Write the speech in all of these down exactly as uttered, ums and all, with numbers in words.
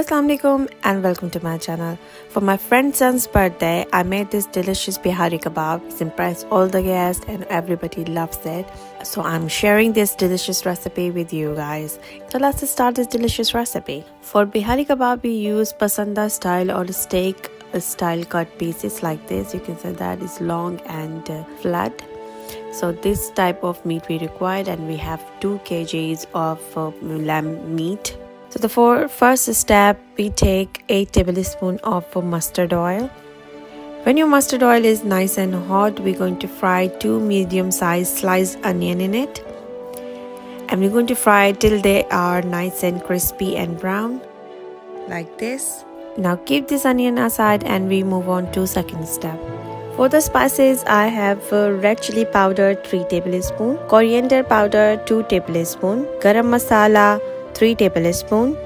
Assalamu alaikum and welcome to my channel. For my friend's son's birthday, I made this delicious Bihari kebab. It's impressed all the guests and everybody loves it. So I'm sharing this delicious recipe with you guys. So let's start this delicious recipe. For Bihari kebab, we use pasanda style or steak style cut pieces like this. You can see that it's long and flat. So this type of meat we required, and we have two kilograms of uh, lamb meat. So the for first step, we take eight tablespoons of mustard oil. When your mustard oil is nice and hot, we're going to fry two medium-sized sliced onion in it. And we're going to fry till they are nice and crispy and brown, like this. Now keep this onion aside and we move on to second step. For the spices, I have red chili powder three tablespoons, coriander powder two tablespoons, garam masala three tablespoons,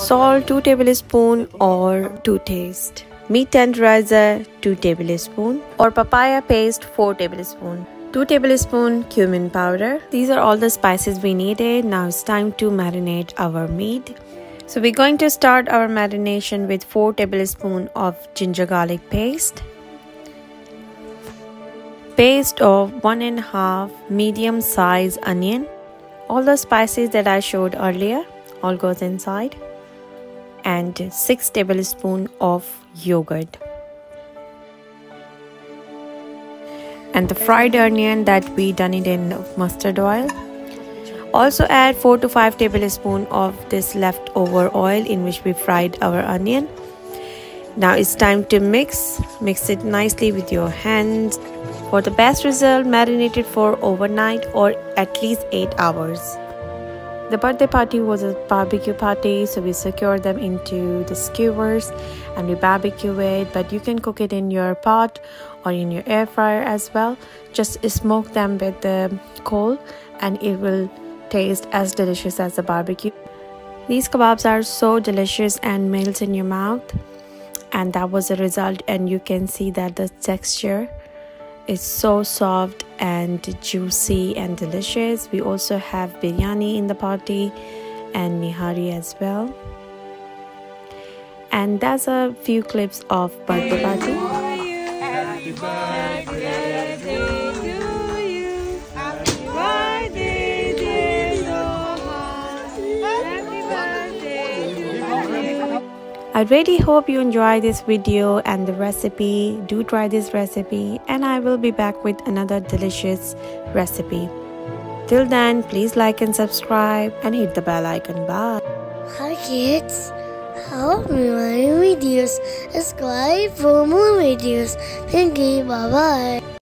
salt two tablespoons or two taste, meat tenderizer two tablespoons or papaya paste four tablespoons, two tablespoons cumin powder. These are all the spices we needed. Now it's time to marinate our meat. So we're going to start our marination with four tablespoons of ginger garlic paste, paste of one and a half medium size onion. All the spices that I showed earlier all goes inside, and six tablespoons of yogurt, and the fried onion that we done it in mustard oil. Also add four to five tablespoons of this leftover oil in which we fried our onion. Now it's time to mix mix it nicely with your hands. For the best result, marinate it for overnight or at least eight hours. The birthday party was a barbecue party, so we secured them into the skewers and we barbecue it, but you can cook it in your pot or in your air fryer as well. Just smoke them with the coal and it will taste as delicious as the barbecue. These kebabs are so delicious and melts in your mouth, and that was the result, and you can see that the texture, it's so soft and juicy and delicious. We also have biryani in the party and nihari as well. And that's a few clips of bar-barati. Happy birthday to you. Happy birthday, dear Noha. Happy birthday to you. I really hope you enjoy this video and the recipe. Do try this recipe, and I will be back with another delicious recipe. Till then, please like and subscribe and hit the bell icon. Bye. Hi kids, help me my videos. Subscribe for more videos. Thank you. Bye bye.